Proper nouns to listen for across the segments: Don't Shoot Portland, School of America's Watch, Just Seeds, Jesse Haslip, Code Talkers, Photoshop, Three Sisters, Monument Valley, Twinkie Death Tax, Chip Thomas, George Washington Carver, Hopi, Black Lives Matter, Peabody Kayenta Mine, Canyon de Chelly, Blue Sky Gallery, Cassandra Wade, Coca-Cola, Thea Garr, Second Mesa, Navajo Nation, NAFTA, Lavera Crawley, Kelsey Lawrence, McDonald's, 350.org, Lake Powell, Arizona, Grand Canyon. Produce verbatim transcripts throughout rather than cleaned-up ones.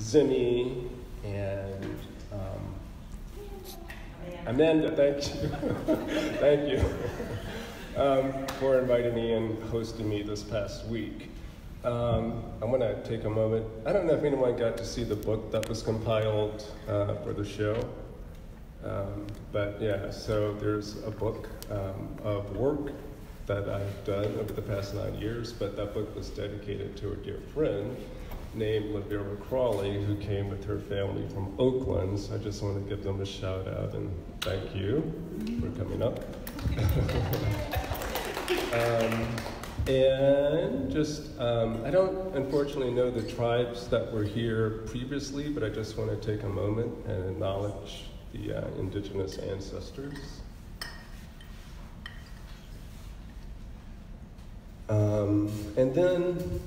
Zimmy, and um, Amanda, thank you. Thank you um, for inviting me and hosting me this past week. Um, I want to take a moment. I don't know if anyone got to see the book that was compiled uh, for the show. Um, but yeah, so there's a book um, of work that I've done over the past nine years, but that book was dedicated to a dear friend named Lavera Crawley, who came with her family from Oakland. So I just want to give them a shout out and thank you for coming up. um, and just, um, I don't unfortunately know the tribes that were here previously, but I just want to take a moment and acknowledge the uh, indigenous ancestors. Um, and then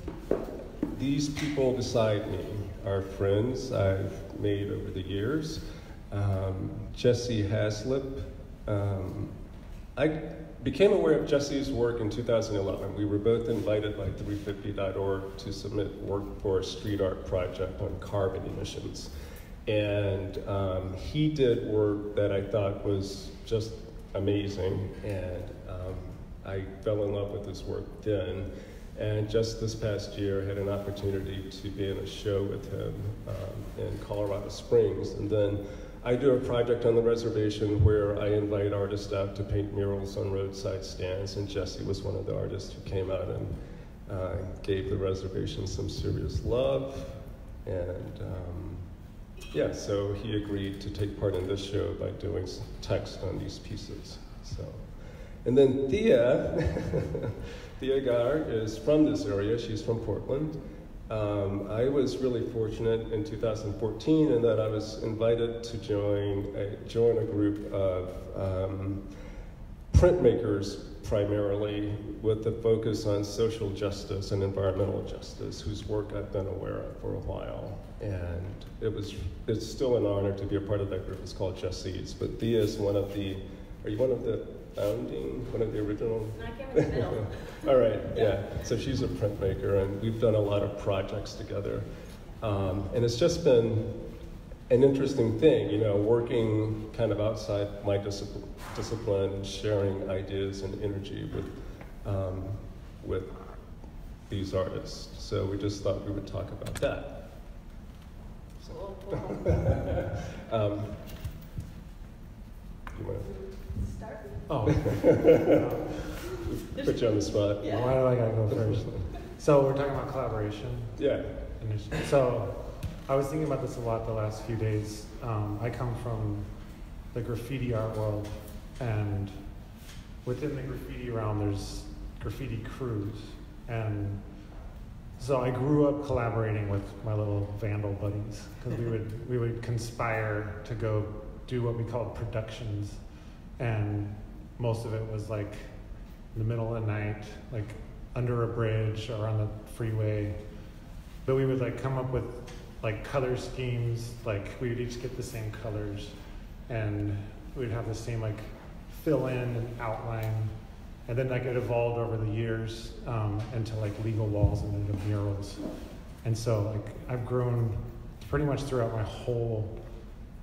these people beside me are friends I've made over the years. Um, Jesse Haslip. Um, I became aware of Jesse's work in two thousand eleven. We were both invited by three fifty dot org to submit work for a street art project on carbon emissions. And um, he did work that I thought was just amazing, and um, I fell in love with his work then. And just this past year, I had an opportunity to be in a show with him um, in Colorado Springs. And then I do a project on the reservation where I invite artists out to paint murals on roadside stands, and Jesse was one of the artists who came out and uh, gave the reservation some serious love. And. Um, Yeah, so he agreed to take part in this show by doing some text on these pieces. So, and then Thea, Thea Garr is from this area. She's from Portland. Um, I was really fortunate in two thousand fourteen in that I was invited to join a, join a group of um, printmakers, primarily with a focus on social justice and environmental justice, whose work I've been aware of for a while. And it was, it's still an honor to be a part of that group. It's called Just Seeds. But Thea is one of the, are you one of the founding, one of the original? Not Kevin Bill. All right, yeah. So she's a printmaker, and we've done a lot of projects together. Um, and it's just been an interesting thing, you know, working kind of outside my discipline, discipline and sharing ideas and energy with, um, with these artists. So we just thought we would talk about that. um, you want to start? Oh, put you on the spot. Yeah. Why do I gotta go first? So we're talking about collaboration. Yeah. So I was thinking about this a lot the last few days. Um, I come from the graffiti art world, and within the graffiti realm, there's graffiti crews, and so I grew up collaborating with my little vandal buddies, because we would we would conspire to go do what we called productions, and most of it was like in the middle of the night, like under a bridge or on the freeway. But we would like come up with like color schemes, like we would each get the same colors, and we'd have the same like fill in and outline. And then like it evolved over the years um, into like legal walls and then into murals. And so like I've grown pretty much throughout my whole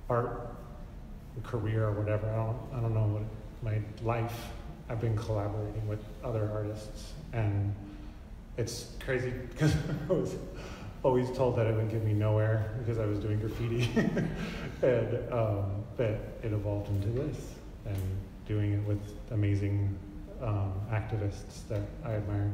art career or whatever. I don't, I don't know what my life, I've been collaborating with other artists. And it's crazy because I was always told that it would get me nowhere because I was doing graffiti. and um, but it evolved into this and doing it with amazing Um, activists that I admire.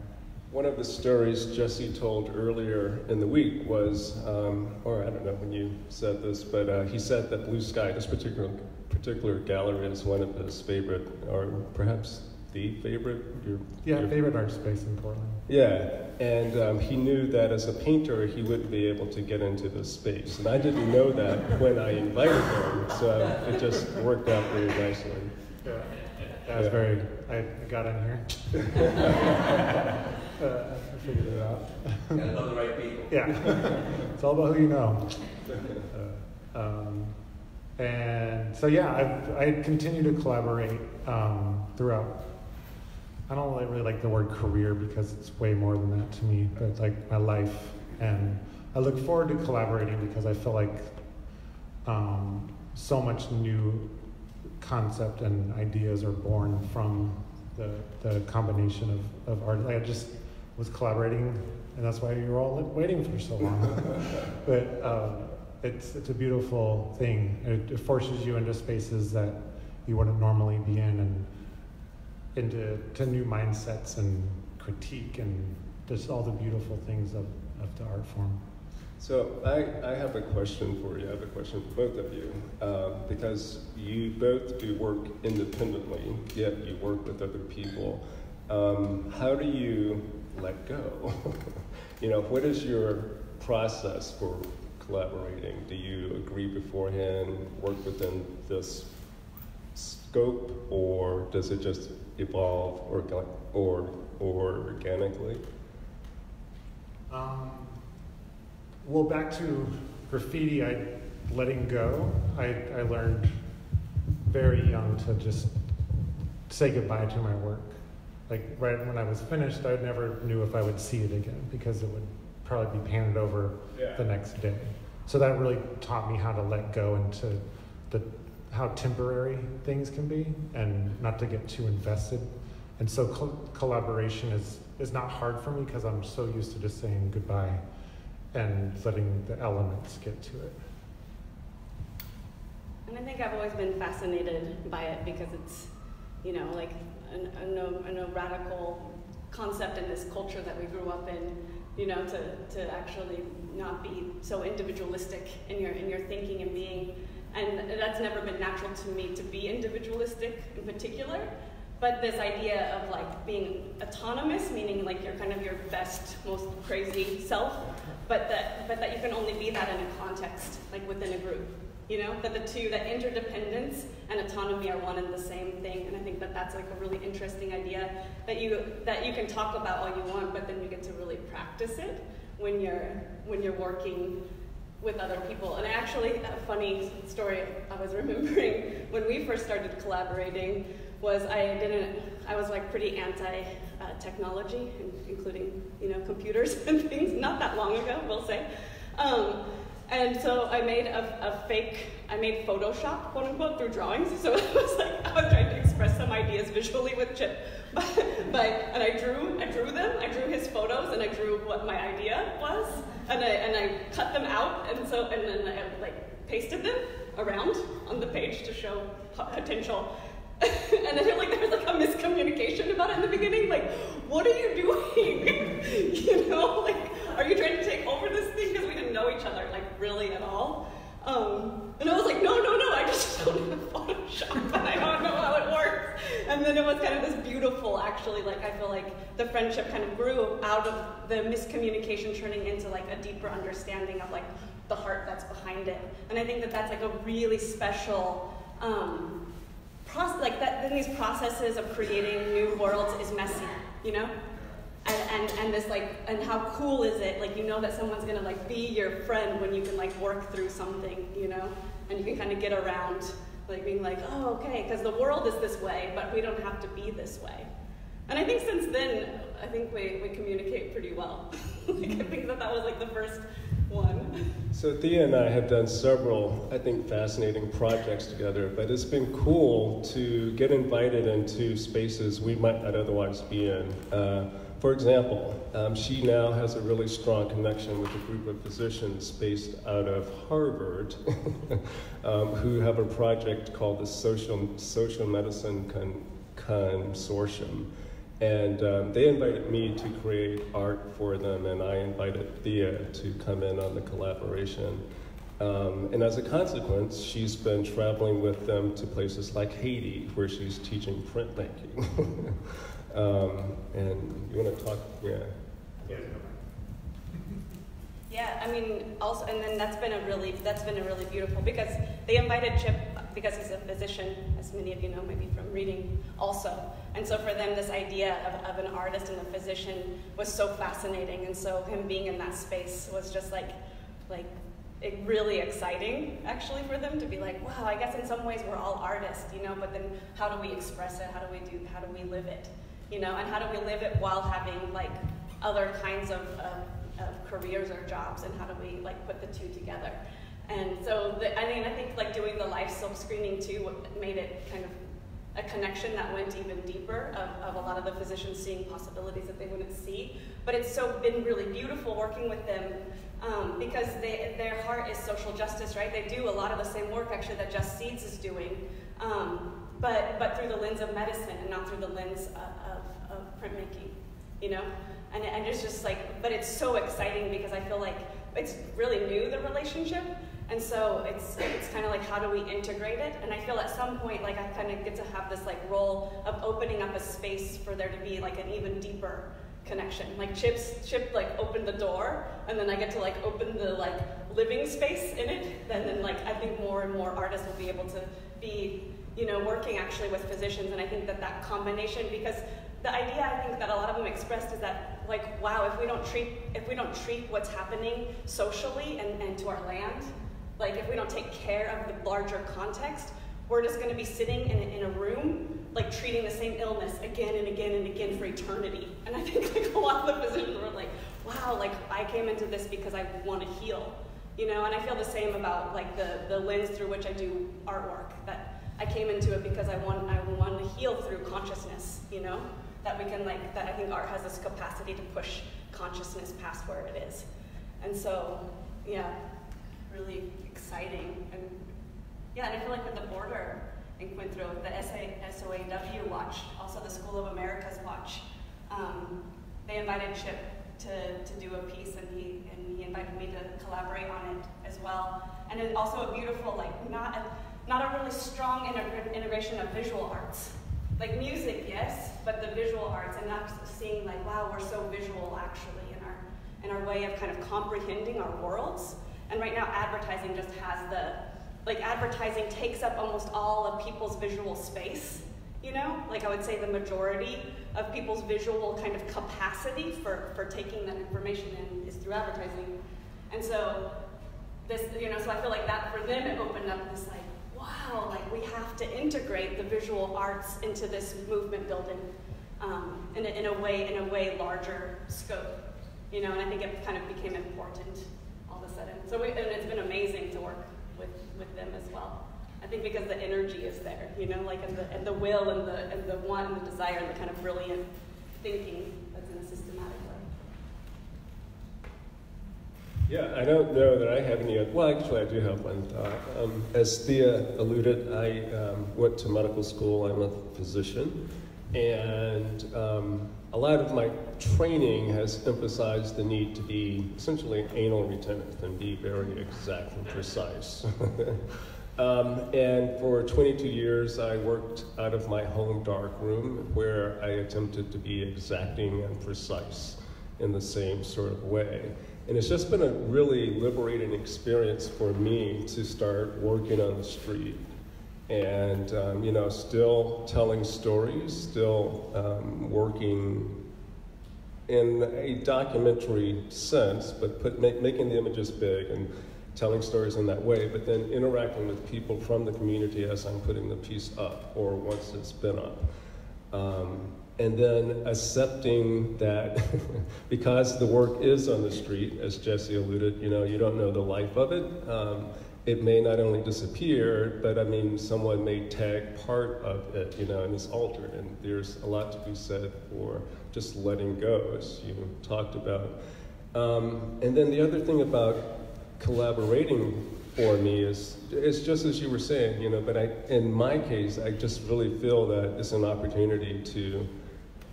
One of the stories Jesse told earlier in the week was, um, or I don't know when you said this, but uh, he said that Blue Sky, this particular particular gallery, is one of his favorite, or perhaps the favorite. Your, yeah, your favorite art space in Portland. Yeah, and um, he knew that as a painter he wouldn't be able to get into this space, and I didn't know that when I invited him, so it just worked out very nicely. Yeah. I was yeah. very, I got in here. uh, I figured it out. Gotta know the right people. Yeah. It's all about who you know. Uh, um, and so yeah, I've, I continue to collaborate um, throughout. I don't really like the word career because it's way more than that to me, but it's like my life. And I look forward to collaborating because I feel like um, so much new concept and ideas are born from the, the combination of, of art. I just was collaborating, and that's why you were all waiting for so long. But um, it's, it's a beautiful thing. It, it forces you into spaces that you wouldn't normally be in, and into to new mindsets and critique and just all the beautiful things of, of the art form. So I, I have a question for you. I have a question for both of you, uh, because you both do work independently, yet you work with other people. Um, how do you let go? You know, what is your process for collaborating? Do you agree beforehand, work within this scope, or does it just evolve or, or, or organically? Um. Well, back to graffiti, I letting go. I, I learned very young to just say goodbye to my work. Like right when I was finished, I never knew if I would see it again because it would probably be painted over yeah. the next day. So that really taught me how to let go and to the, how temporary things can be and not to get too invested. And so co collaboration is, is not hard for me because I'm so used to just saying goodbye and letting the elements get to it. And I think I've always been fascinated by it because it's, you know, like an, a, no, a no radical concept in this culture that we grew up in, you know, to, to actually not be so individualistic in your, in your thinking and being. And that's never been natural to me to be individualistic in particular. But this idea of like being autonomous, meaning like you're kind of your best, most crazy self, but that, but that you can only be that in a context, like within a group, you know? That the two, that interdependence and autonomy are one and the same thing, and I think that that's like a really interesting idea that you, that you can talk about all you want, but then you get to really practice it when you're, when you're working with other people. And actually, a funny story I was remembering when we first started collaborating, was I didn't, I was like pretty anti-technology, uh, including, you know, computers and things, not that long ago, we'll say. Um, and so I made a, a fake, I made Photoshop, quote unquote, through drawings. So it was like, I was trying to express some ideas visually with Chip. But, but, and I drew, I drew them, I drew his photos, and I drew what my idea was, and I, and I cut them out, and so, and then I like pasted them around on the page to show potential. And I feel like there was like a miscommunication about it in the beginning, like, what are you doing? You know, like, are you trying to take over this thing? Because we didn't know each other, like, really at all. Um, and I was like, no, no, no, I just don't have Photoshop, and I don't know how it works. And then it was kind of this beautiful, actually, like, I feel like the friendship kind of grew out of the miscommunication turning into, like, a deeper understanding of, like, the heart that's behind it. And I think that that's, like, a really special, um, like that, then these processes of creating new worlds is messy, you know? And, and, and this like, and how cool is it? Like, you know that someone's gonna like be your friend when you can like work through something, you know? And you can kind of get around like being like, oh, okay, because the world is this way, but we don't have to be this way. And I think since then, I think we, we communicate pretty well. Like, I think that that was like the first one. So Thea and I have done several, I think, fascinating projects together, but it's been cool to get invited into spaces we might not otherwise be in. Uh, for example, um, she now has a really strong connection with a group of physicians based out of Harvard um, who have a project called the Social, Social Medicine Con Consortium. And um, they invited me to create art for them, and I invited Thea to come in on the collaboration. Um, and as a consequence, she's been traveling with them to places like Haiti, where she's teaching printmaking. um, and you want to talk, yeah? Yeah. Yeah, I mean, also, and then that's been a really, that's been a really beautiful, because they invited Chip because he's a physician, as many of you know maybe from reading also. And so for them, this idea of, of an artist and a physician was so fascinating. And so him being in that space was just like, like it really exciting actually for them to be like, wow, I guess in some ways we're all artists, you know, but then how do we express it? How do we do, how do we live it? You know, and how do we live it while having like other kinds of, uh, of careers or jobs, and how do we like put the two together? And so the, I mean, I think like doing the life self-screening too made it kind of a connection that went even deeper of, of a lot of the physicians seeing possibilities that they wouldn't see. But it's so been really beautiful working with them um, because they, their heart is social justice, right? They do a lot of the same work actually that Just Seeds is doing, um, but, but through the lens of medicine and not through the lens of, of, of printmaking, you know? And, and it's just like, but it's so exciting because I feel like it's really new, the relationship. And so it's, it's kind of like, how do we integrate it? And I feel at some point, like I kind of get to have this like role of opening up a space for there to be like an even deeper connection. Like Chip's, Chip like opened the door, and then I get to like open the like living space in it. And then like, I think more and more artists will be able to be, you know, working actually with physicians. And I think that that combination, because the idea I think that a lot of them expressed is that like, wow, if we don't treat, if we don't treat what's happening socially and, and to our land, like if we don't take care of the larger context, we're just gonna be sitting in, in a room, like treating the same illness again and again and again for eternity. And I think like a lot of the physicians were like, wow, like I came into this because I wanna heal. You know, and I feel the same about like the, the lens through which I do artwork, that I came into it because I want, I want to heal through consciousness, you know? That we can like, that I think art has this capacity to push consciousness past where it is. And so, yeah, really exciting. And yeah, and I feel like with the border in Quintero, the S O A W Watch, also the School of America's Watch, um, they invited Chip to, to do a piece, and he, and he invited me to collaborate on it as well. And then also a beautiful, like not a, not a really strong integr integration of visual arts. Like music, yes, but the visual arts, and not seeing like, wow, we're so visual actually in our, in our way of kind of comprehending our worlds. And right now advertising just has the, like advertising takes up almost all of people's visual space, you know? Like I would say the majority of people's visual kind of capacity for, for taking that information in is through advertising. And so this, you know, so I feel like that for them, it opened up this like, wow, like we have to integrate the visual arts into this movement building um, in, a, in a way, in a way larger scope, you know, and I think it kind of became important all of a sudden. So we, and it's been amazing to work with, with them as well. I think because the energy is there, you know, like and the, and the will and the, and the want and the desire and the kind of brilliant thinking that's in a systematic way. Yeah, I don't know that I have any, well actually I do have one thought. Um, as Thea alluded, I um, went to medical school, I'm a physician, and um, a lot of my training has emphasized the need to be essentially anal retentive and be very exact and precise. um, and for twenty-two years I worked out of my home dark room where I attempted to be exacting and precise in the same sort of way. And it's just been a really liberating experience for me to start working on the street and, um, you know, still telling stories, still um, working in a documentary sense, but put, make, making the images big and telling stories in that way, but then interacting with people from the community as I'm putting the piece up or once it's been up. Um, And then accepting that because the work is on the street, as Jesse alluded, you know, you don't know the life of it. Um, it may not only disappear, but I mean, someone may tag part of it, you know, and it's altered. And there's a lot to be said for just letting go, as you talked about. Um, and then the other thing about collaborating for me is, it's just as you were saying, you know, but I, in my case, I just really feel that it's an opportunity to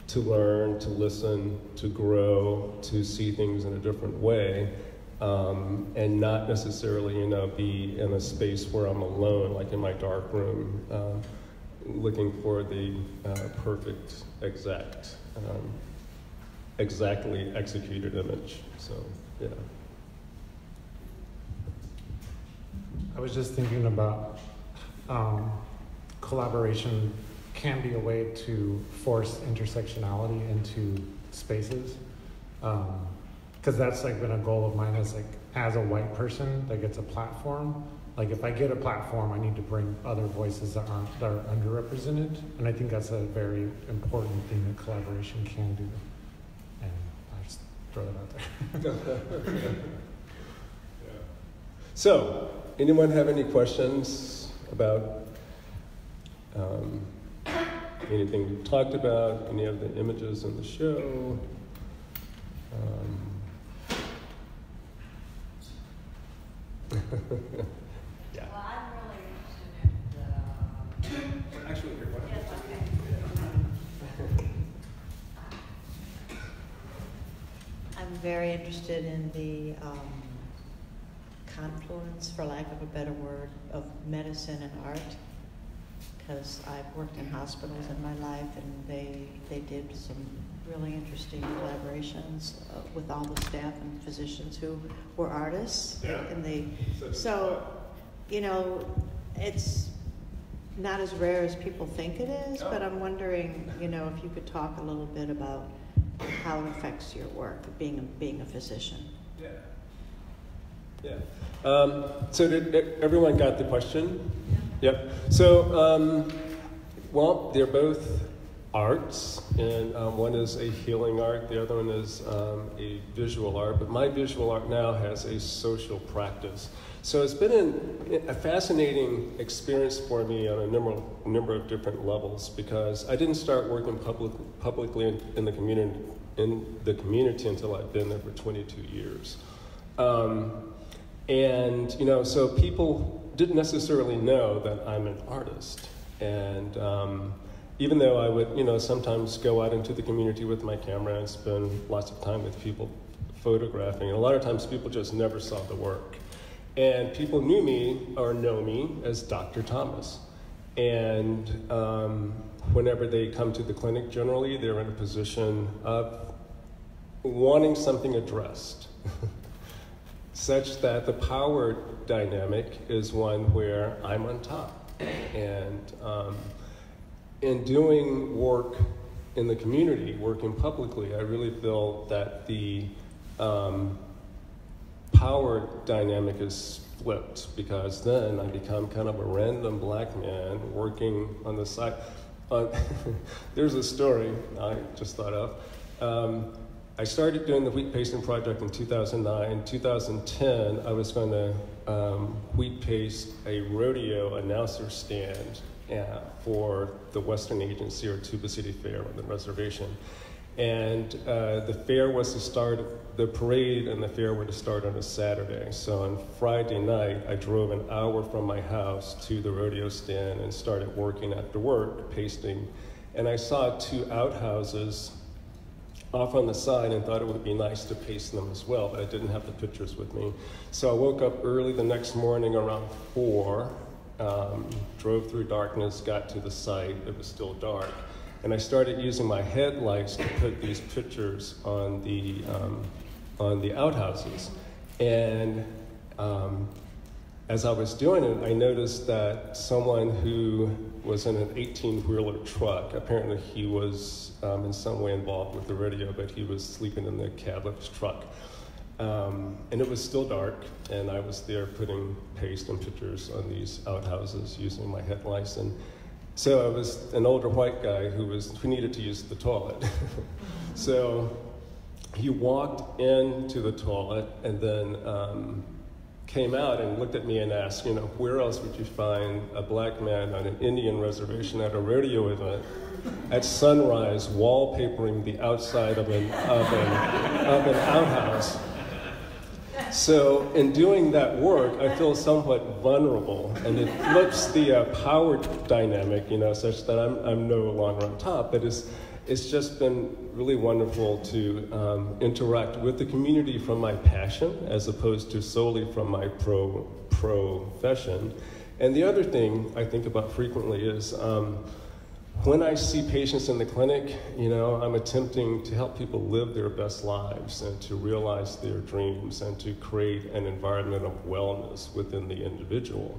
to learn, to listen, to grow, to see things in a different way, um, and not necessarily, you know, be in a space where I'm alone, like in my dark room, uh, looking for the uh, perfect, exact, um, exactly executed image, so, yeah. I was just thinking about um, collaboration can be a way to force intersectionality into spaces. Um, Cause that's like been a goal of mine as like, as a white person that gets a platform. Like if I get a platform, I need to bring other voices that aren't, that are underrepresented. And I think that's a very important thing that collaboration can do. And I just throw them out there. Yeah. So, anyone have any questions about um, anything we've talked about, any of the images in the show? Um. Yeah. Well, I'm really interested in the... Actually, you're one. Yes, okay. I'm very interested in the um, confluence, for lack of a better word, of medicine and art. Because I've worked in hospitals in my life, and they they did some really interesting collaborations uh, with all the staff and physicians who were artists. Yeah. And they, so, you know, it's not as rare as people think it is, but I'm wondering, you know, if you could talk a little bit about how it affects your work, being a, being a physician. Yeah. Yeah. Um, so did everyone got the question? Yeah. Yep. So, um, well, they're both arts, and um, one is a healing art, the other one is um, a visual art, but my visual art now has a social practice. So it's been an, a fascinating experience for me on a number, number of different levels, because I didn't start working public, publicly in, in, the community, in the community until I'd been there for twenty-two years. Um, and, you know, so people didn't necessarily know that I'm an artist, and um, even though I would, you know, sometimes go out into the community with my camera and spend lots of time with people photographing, and a lot of times people just never saw the work. And people knew me, or know me, as Doctor Thomas. And um, whenever they come to the clinic, generally, they're in a position of wanting something addressed, such that the power dynamic is one where I'm on top. And. Um, In doing work in the community, working publicly, I really feel that the um, power dynamic is flipped, because then I become kind of a random black man working on the side. Uh, there's a story I just thought of. Um, I started doing the Wheat Pasting Project in two thousand nine. In two thousand ten, I was going to um, wheat paste a rodeo announcer stand. Yeah, for the Western Agency or Tuba City Fair on the reservation. And uh, the fair was to start, the parade and the fair were to start on a Saturday. So on Friday night, I drove an hour from my house to the rodeo stand and started working after work, pasting. And I saw two outhouses off on the side and thought it would be nice to paste them as well, but I didn't have the pictures with me. So I woke up early the next morning around four. Um, drove through darkness, got to the site, it was still dark, and I started using my headlights to put these pictures on the, um, on the outhouses. And um, as I was doing it, I noticed that someone who was in an eighteen-wheeler truck, apparently he was um, in some way involved with the rodeo, but he was sleeping in the cab of his truck. Um, and it was still dark, and I was there putting paste and pictures on these outhouses using my headlights. And so I was an older white guy who was who needed to use the toilet. So he walked into the toilet and then um, came out and looked at me and asked, you know, where else would you find a black man on an Indian reservation at a rodeo event? At sunrise, wallpapering the outside of an, of an, of an outhouse. So in doing that work, I feel somewhat vulnerable, and it flips the uh, power dynamic, you know, such that I'm, I'm no longer on top. But it's, it's just been really wonderful to um, interact with the community from my passion, as opposed to solely from my pro, profession. And the other thing I think about frequently is um, when I see patients in the clinic, you know, I'm attempting to help people live their best lives and to realize their dreams and to create an environment of wellness within the individual.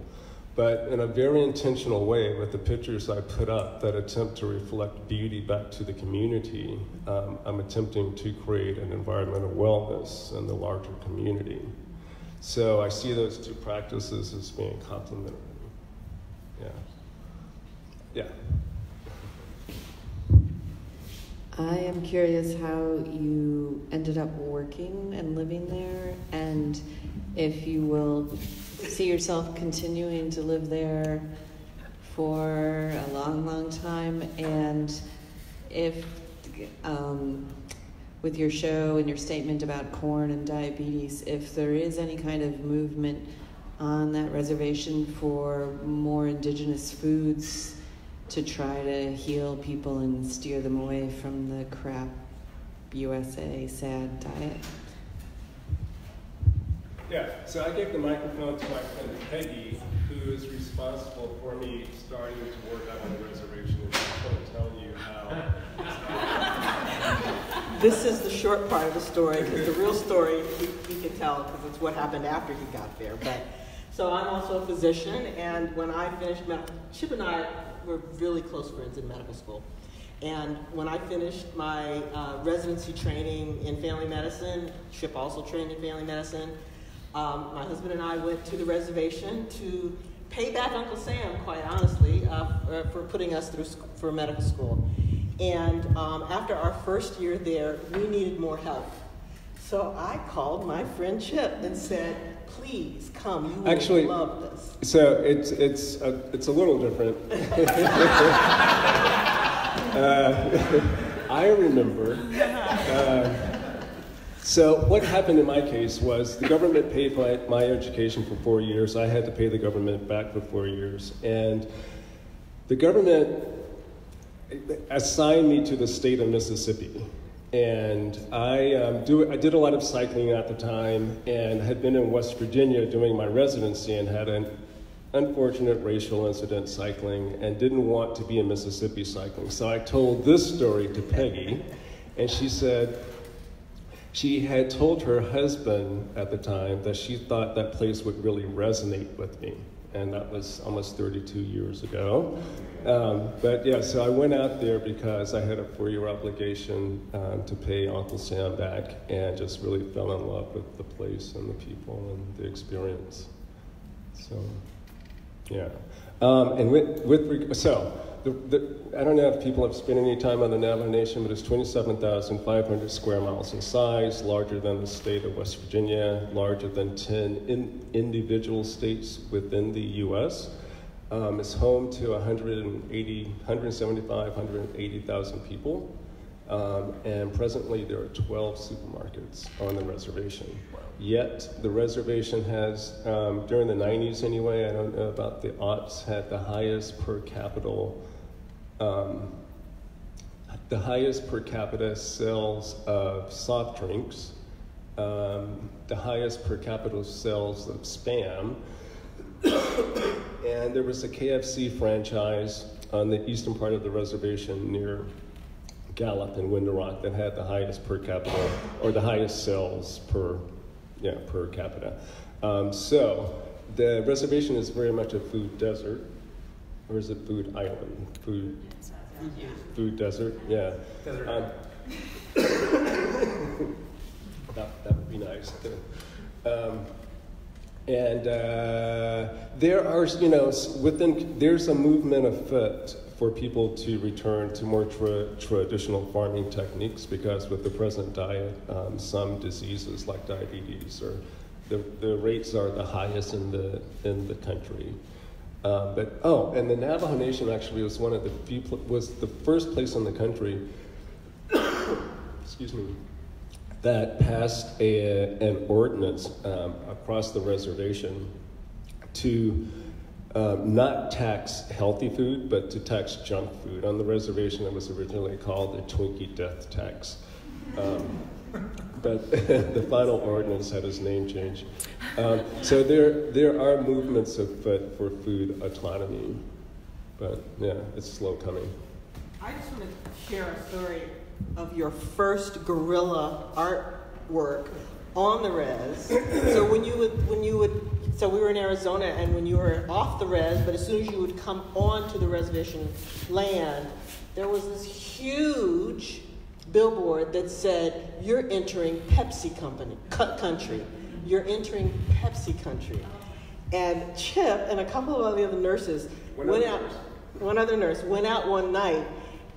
But in a very intentional way, with the pictures I put up that attempt to reflect beauty back to the community, um, I'm attempting to create an environment of wellness in the larger community. So I see those two practices as being complementary. Yeah. Yeah. I am curious how you ended up working and living there, and if you will see yourself continuing to live there for a long, long time, and if um, with your show and your statement about corn and diabetes, if there is any kind of movement on that reservation for more indigenous foods to try to heal people and steer them away from the crap U S A sad diet. Yeah, so I gave the microphone to my friend Peggy, who is responsible for me starting to work out on the reservation, and she's going to tell you how. This is the short part of the story, because the real story we, we can tell, because it's what happened after he got there. But so I'm also a physician, and when I finished medical, Chip and I were really close friends in medical school. And when I finished my uh, residency training in family medicine, Chip also trained in family medicine, um, my husband and I went to the reservation to pay back Uncle Sam, quite honestly, uh, for, for putting us through sc for medical school. And um, after our first year there, we needed more help. So I called my friend Chip and said, please come, you will actually love this. So it's, it's, a, it's a little different. uh, I remember. Uh, so what happened in my case was the government paid my, my education for four years. I had to pay the government back for four years. And the government assigned me to the state of Mississippi. And I, um, do, I did a lot of cycling at the time and had been in West Virginia doing my residency and had an unfortunate racial incident cycling and didn't want to be in Mississippi cycling. So I told this story to Peggy, and she said she had told her husband at the time that she thought that place would really resonate with me. And that was almost thirty-two years ago. Um, but yeah, so I went out there because I had a four-year obligation um, to pay Uncle Sam back, and just really fell in love with the place and the people and the experience. So, yeah. Um, and with, with so, the, the, I don't know if people have spent any time on the Navajo Nation, but it's twenty-seven thousand five hundred square miles in size, larger than the state of West Virginia, larger than ten in, individual states within the U S Um, it's home to one hundred eighty, one hundred seventy-five, one hundred eighty thousand people, um, and presently there are twelve supermarkets on the reservation. Wow. Yet the reservation has, um, during the nineties anyway, I don't know about the aughts, had the highest per capita, um, the highest per capita sales of soft drinks, um, the highest per capita sales of Spam. And there was a K F C franchise on the eastern part of the reservation near Gallup and Window Rock that had the highest per capita, or the highest sales per, yeah, per capita. Um, so the reservation is very much a food desert, or is it food island? Food, yeah. Food desert, yeah. Desert. Um, that, that would be nice. Um, And uh, there are, you know, within, there's a movement afoot for people to return to more tra traditional farming techniques, because with the present diet, um, some diseases like diabetes, or the, the rates are the highest in the, in the country. Um, but, oh, and the Navajo Nation actually was one of the few, was the first place in the country, excuse me, that passed a, an ordinance um, across the reservation to um, not tax healthy food, but to tax junk food. On the reservation, it was originally called the Twinkie Death Tax. Um, but the final ordinance had its name changed. Um, so there, there are movements afoot for food autonomy. But yeah, it's slow coming. I just want to share a story of your first guerrilla artwork on the res. So when you would, when you would, so we were in Arizona, and when you were off the res, but as soon as you would come onto the reservation land, there was this huge billboard that said, "You're entering Pepsi Company country. You're entering Pepsi country." And Chip and a couple of the other nurses, one went other out. Nurse. One other nurse went out one night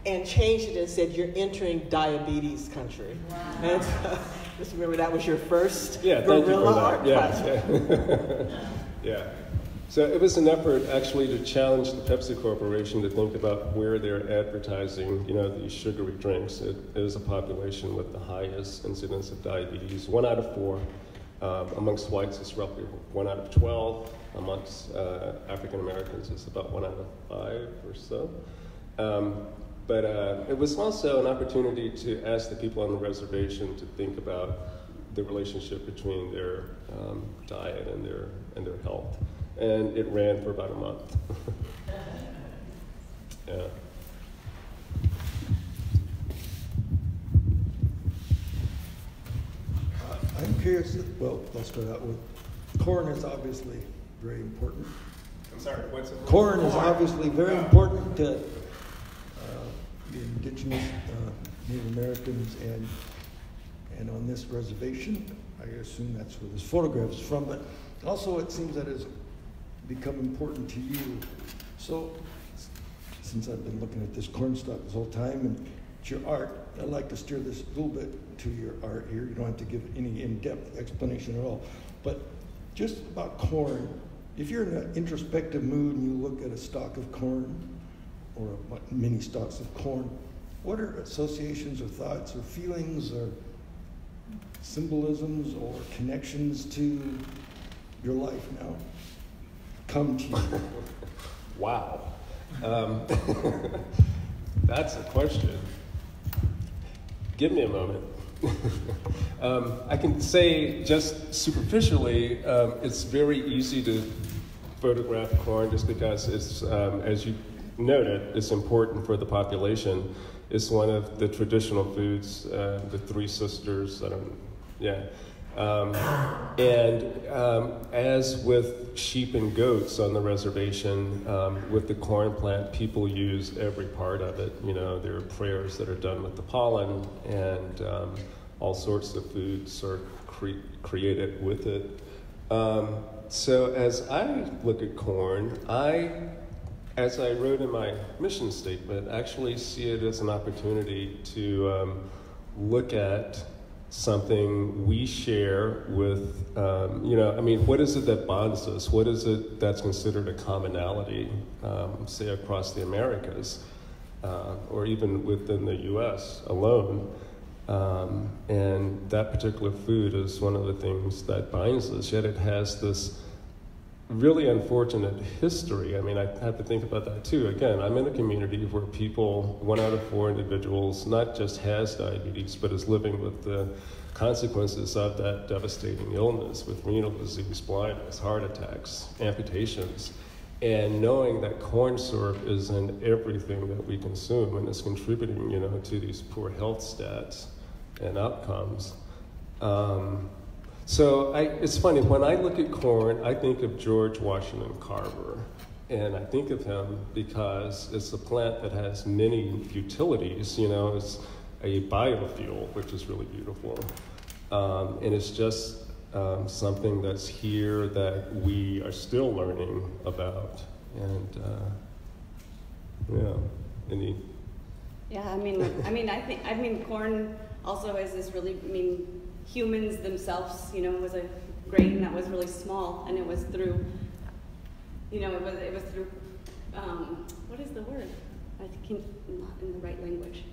and changed it and said, you're entering diabetes country. Wow. And so, just remember that was your first yeah, guerrilla art project. Yeah. Yeah. So it was an effort actually to challenge the Pepsi Corporation to think about where they're advertising, you know, these sugary drinks. It is a population with the highest incidence of diabetes, one out of four. Um, amongst whites, it's roughly one out of twelve. Amongst uh, African Americans, it's about one out of five or so. Um, but uh, it was also an opportunity to ask the people on the reservation to think about the relationship between their um, diet and their, and their health. And it ran for about a month. Yeah. I'm curious, well, I'll start out with, corn is obviously very important. I'm sorry, what's it? Corn is obviously very yeah. important to uh, the indigenous uh, Native Americans and, and on this reservation. I assume that's where this photograph is from, but also it seems that it's become important to you. So, since I've been looking at this corn stalk this whole time, and it's your art, I'd like to steer this a little bit to your art here. You don't have to give any in-depth explanation at all. But just about corn, if you're in an introspective mood and you look at a stalk of corn, or many stalks of corn, what are associations or thoughts or feelings or symbolisms or connections to your life now come to you? Wow. Um, that's a question. Give me a moment. um, I can say just superficially, um, it's very easy to photograph corn just because it's, um, as you noted, it's important for the population. It's one of the traditional foods, uh, the Three Sisters, I don't, yeah. Um, and um, as with sheep and goats on the reservation, um, with the corn plant, people use every part of it. You know, there are prayers that are done with the pollen, and um, all sorts of foods are cre created with it. Um, so as I look at corn, I, as I wrote in my mission statement, actually see it as an opportunity to um, look at something we share with, um, you know, I mean, what is it that bonds us? What is it that's considered a commonality, um, say, across the Americas, uh, or even within the U S alone? Um, and that particular food is one of the things that binds us, yet it has this really unfortunate history. I mean, I have to think about that too. Again, I'm in a community where people, one out of four individuals, not just has diabetes, but is living with the consequences of that devastating illness with renal disease, blindness, heart attacks, amputations. And knowing that corn syrup is in everything that we consume and is contributing, you know, to these poor health stats and outcomes. Um, So I, it's funny, when I look at corn, I think of George Washington Carver. And I think of him because it's a plant that has many utilities. You know, it's a biofuel, which is really beautiful. Um, and it's just um, something that's here that we are still learning about. And uh, yeah, any? Yeah, I mean, I mean, I think, I mean, corn also has this really, I mean, humans themselves, you know, was a grain that was really small, and it was through, you know, it was it was through, um, what is the word? I think I'm not in the right language,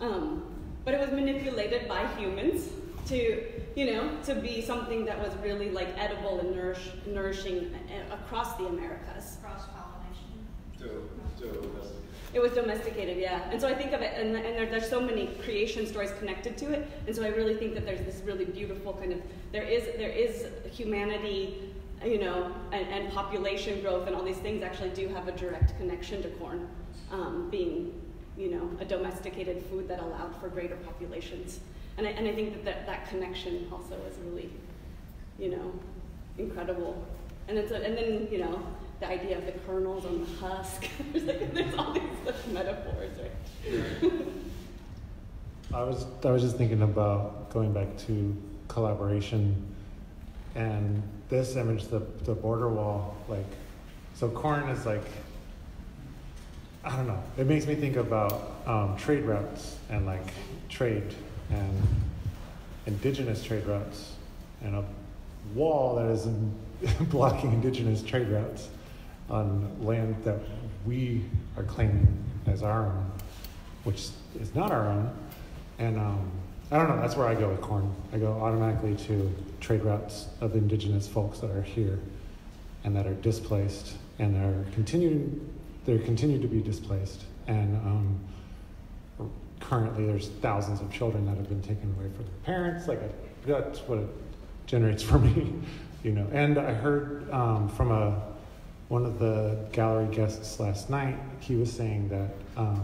um, but it was manipulated by humans to, you know, to be something that was really like edible and nourish, nourishing across the Americas. Cross-pollination. It was domesticated, yeah. And so I think of it, and, and there, there's so many creation stories connected to it, and so I really think that there's this really beautiful kind of, there is, there is humanity, you know, and, and population growth, and all these things actually do have a direct connection to corn, um, being, you know, a domesticated food that allowed for greater populations. And I, and I think that, that that connection also is really, you know, incredible. And then, so, and then you know, the idea of the kernels on the husk. There's, like, there's all these such metaphors, right? I was I was just thinking about going back to collaboration, and this image, the the border wall, like, so corn is like I don't know. It makes me think about um, trade routes and like trade and indigenous trade routes and a wall that is in blocking indigenous trade routes on land that we are claiming as our own, which is not our own. And um, I don't know, that's where I go with corn. I go automatically to trade routes of indigenous folks that are here and that are displaced and are continuing They continue to be displaced, and um, currently there's thousands of children that have been taken away from their parents. Like I, that's what it generates for me, you know. And I heard um, from a one of the gallery guests last night. He was saying that um,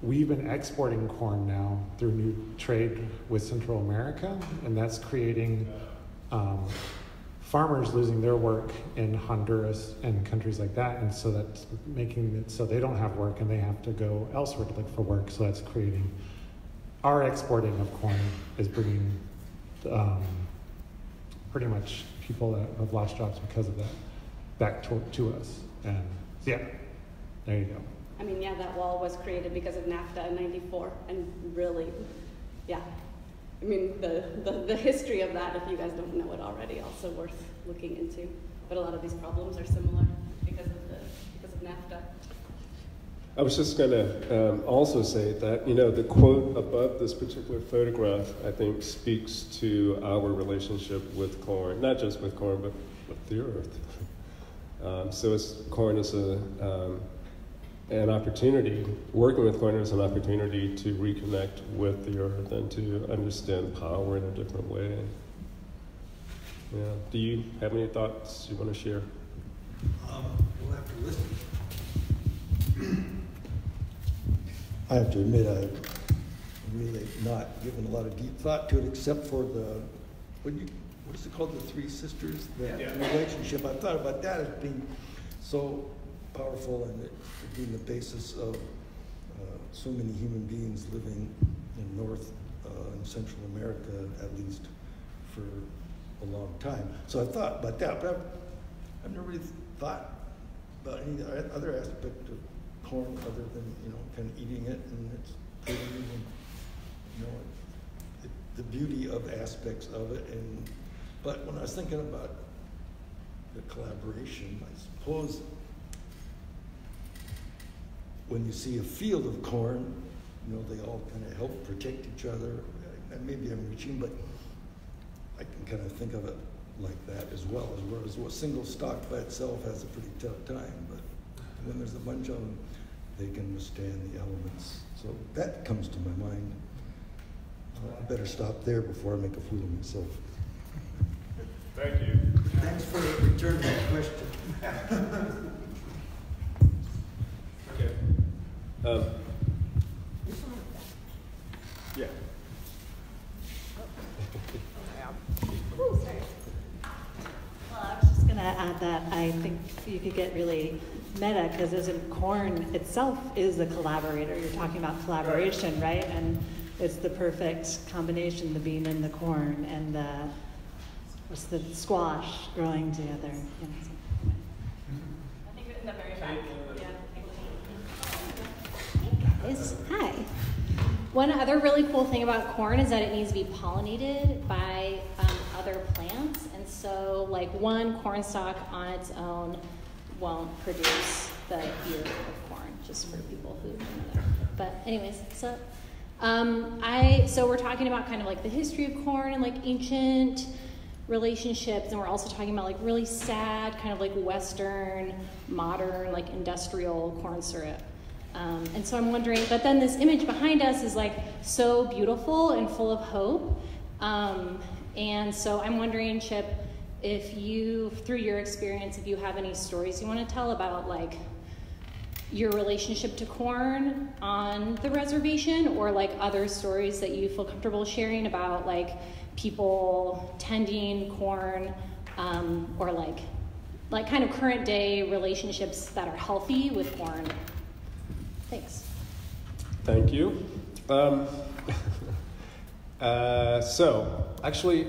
we've been exporting corn now through new trade with Central America, and that's creating. Um, farmers losing their work in Honduras and countries like that, and so that's making it so they don't have work and they have to go elsewhere to look for work, so that's creating, our exporting of corn is bringing um, pretty much people that have lost jobs because of that back to, to us, and so yeah, there you go. I mean, yeah, that wall was created because of NAFTA in ninety-four, and really, yeah. I mean, the, the, the history of that, if you guys don't know it already, also worth looking into. But a lot of these problems are similar because of, the, because of NAFTA. I was just going to um, also say that, you know, the quote above this particular photograph, I think, speaks to our relationship with corn, not just with corn, but with the earth. Um, so it's, corn is a, um, an opportunity, working with corn is an opportunity to reconnect with the earth and to understand power in a different way. Yeah. Do you have any thoughts you want to share? Um, we'll have to listen. I have to admit, I've really not given a lot of deep thought to it, except for the, what, you, what is it called, the Three Sisters? That yeah. relationship. I thought about that as being so powerful, and it being the basis of uh, so many human beings living in North uh, and Central America, at least for a long time. So I thought about that, but I've, I've never really thought about any other aspect of corn other than, you know, kind of eating it and its protein and, you know, it, the beauty of aspects of it. And but when I was thinking about the collaboration, I suppose when you see a field of corn, you know, they all kind of help protect each other. Maybe I'm reaching, but I can kind of think of it like that as well, as whereas a single stock by itself has a pretty tough time, but when there's a bunch of them, they can withstand the elements. So that comes to my mind. I better stop there before I make a fool of myself. Thank you. Thanks for returning that question. Okay. Um, yeah. Well, I was just going to add that I think you could get really meta, because isn't corn itself is a collaborator? You're talking about collaboration, right? And it's the perfect combination, the bean and the corn, and the, what's the squash growing together. You know, so anyway. I think it's in the very back. Yeah. Hi. One other really cool thing about corn is that it needs to be pollinated by um, other plants. And so like one corn stalk on its own won't produce the ear of corn, just for people who don't know. But anyways, so, um, I, so we're talking about kind of like the history of corn and like ancient relationships, and we're also talking about like really sad kind of like Western, modern, like industrial corn syrup. Um, and so I'm wondering, but then this image behind us is like so beautiful and full of hope. Um, and so I'm wondering, Chip, if you, through your experience, if you have any stories you want to tell about like your relationship to corn on the reservation, or like other stories that you feel comfortable sharing about like people tending corn, um, or like, like kind of current day relationships that are healthy with corn. Thanks. Thank you. Um, uh, so, actually,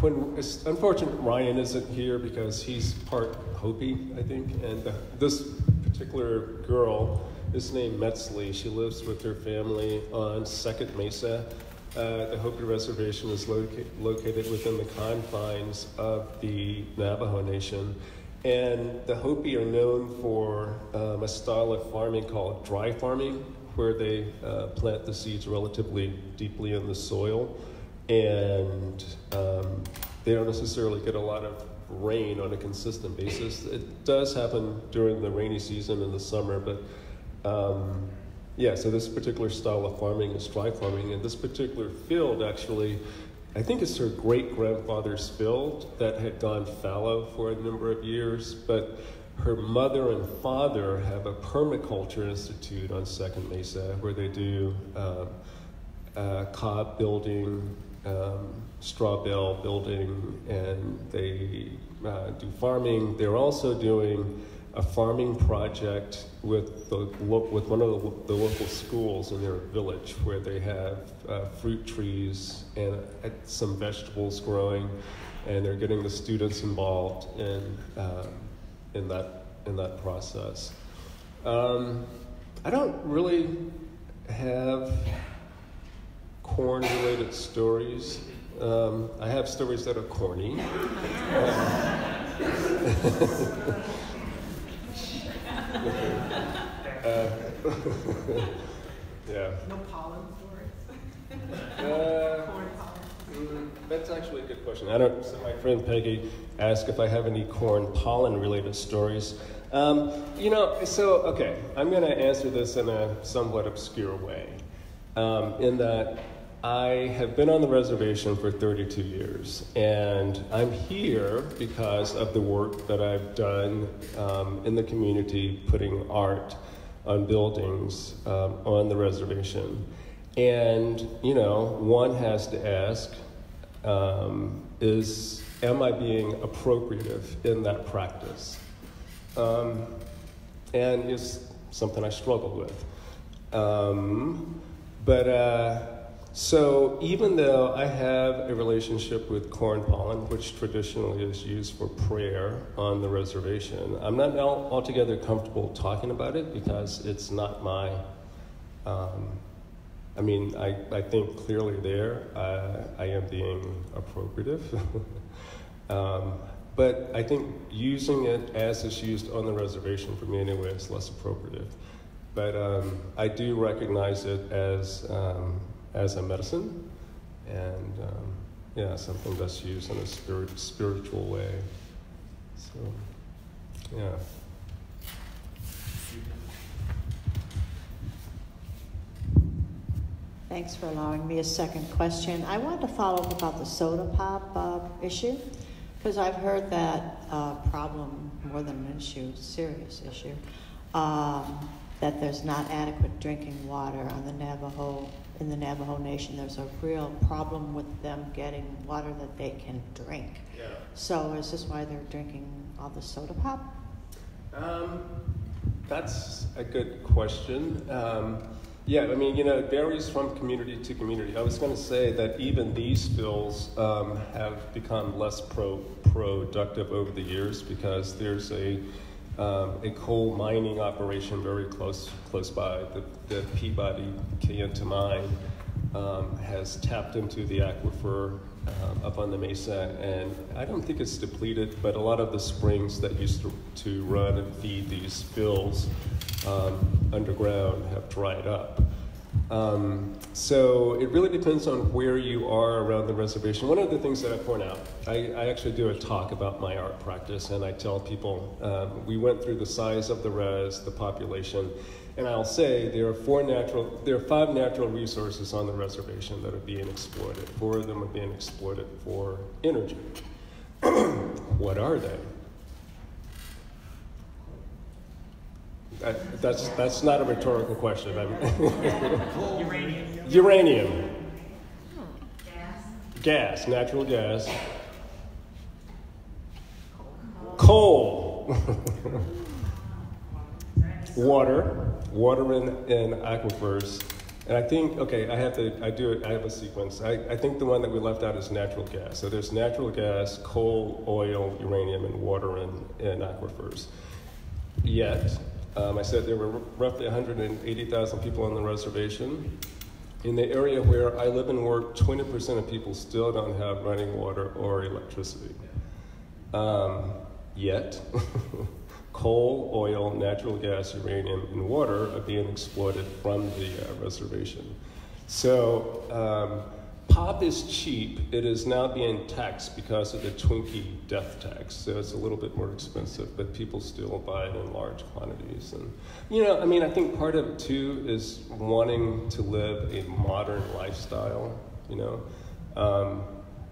when it's unfortunate Ryan isn't here because he's part Hopi, I think, and the, this particular girl is named Metzley. She lives with her family on Second Mesa. Uh, the Hopi Reservation is loca located within the confines of the Navajo Nation. And the Hopi are known for um, a style of farming called dry farming, where they uh, plant the seeds relatively deeply in the soil. And um, they don't necessarily get a lot of rain on a consistent basis. It does happen during the rainy season in the summer, but um, yeah, so this particular style of farming is dry farming, and this particular field actually, I think it's her great-grandfather's field that had gone fallow for a number of years, but her mother and father have a permaculture institute on Second Mesa where they do um, uh, cob building, um, straw bale building, and they uh, do farming. They're also doing a farming project with the with one of the, the local schools in their village, where they have uh, fruit trees and uh, some vegetables growing, and they're getting the students involved in um, in that in that process. Um, I don't really have corn-related stories. Um, I have stories that are corny. Um, Uh, yeah. No pollen stories? uh, Corn pollen. That's actually a good question. I don't, so my friend Peggy asked if I have any corn pollen related stories. Um, you know, so, okay, I'm going to answer this in a somewhat obscure way, um, in that I have been on the reservation for thirty-two years, and I'm here because of the work that I've done um, in the community, putting art on buildings um, on the reservation. And, you know, one has to ask, um, is, am I being appropriative in that practice? Um, and it's something I struggle with. Um, but, uh, So even though I have a relationship with corn pollen, which traditionally is used for prayer on the reservation, I'm not altogether comfortable talking about it because it's not my, um, I mean, I, I think clearly there uh, I am being appropriative. um, but I think using it as it's used on the reservation for me anyway is less appropriative. But um, I do recognize it as, um, as a medicine, and um, yeah, something that's used in a spirit, spiritual way. So, yeah. Thanks for allowing me a second question. I wanted to follow up about the soda pop uh, issue, because I've heard that uh, problem, more than an issue, serious issue, um, that there's not adequate drinking water on the Navajo in the Navajo Nation. There's a real problem with them getting water that they can drink. Yeah. So is this why they're drinking all the soda pop? Um, that's a good question. Um, yeah, I mean, you know, it varies from community to community. I was going to say that even these fills um, have become less pro productive over the years because there's a Um, a coal mining operation very close close by. The, the Peabody Kayenta Mine um, has tapped into the aquifer um, up on the mesa, and I don't think it's depleted, but a lot of the springs that used to, to run and feed these fills um, underground have dried up. Um, so it really depends on where you are around the reservation. One of the things that I point out, I, I actually do a talk about my art practice, and I tell people, um, we went through the size of the res, the population, and I'll say there are four natural, there are five natural resources on the reservation that are being exploited. Four of them are being exploited for energy. What are they? I, that's that's not a rhetorical question. I'm uranium. Uranium. Hmm. Gas. Gas. Natural gas. Coal. Coal. Water. Water in in aquifers. And I think, okay, I have to, I do it, I have a sequence. I, I think the one that we left out is natural gas. So there's natural gas, coal, oil, uranium, and water in in aquifers. Yet Um, I said there were roughly one hundred eighty thousand people on the reservation. In the area where I live and work, twenty percent of people still don't have running water or electricity. Um, yet, coal, oil, natural gas, uranium, and water are being exploited from the uh, reservation. So, um, pop is cheap. It is now being taxed because of the Twinkie Death Tax, so it's a little bit more expensive, but people still buy it in large quantities. And, you know, I mean, I think part of it, too, is wanting to live a modern lifestyle, you know. Um,